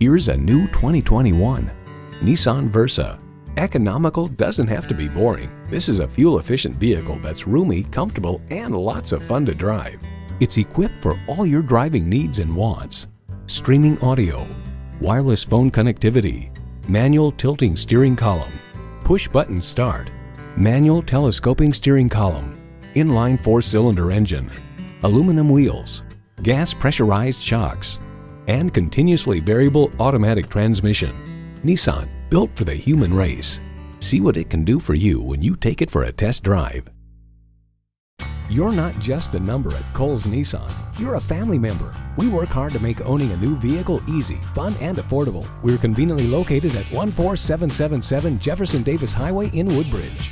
Here's a new 2021 Nissan Versa. Economical doesn't have to be boring. This is a fuel-efficient vehicle that's roomy, comfortable, and lots of fun to drive. It's equipped for all your driving needs and wants. Streaming audio, wireless phone connectivity, manual tilting steering column, push-button start, manual telescoping steering column, inline four-cylinder engine, aluminum wheels, gas pressurized shocks, and continuously variable automatic transmission. Nissan, built for the human race. See what it can do for you when you take it for a test drive. You're not just a number at Cowles Nissan. You're a family member. We work hard to make owning a new vehicle easy, fun, and affordable. We're conveniently located at 14777 Jefferson Davis Highway in Woodbridge.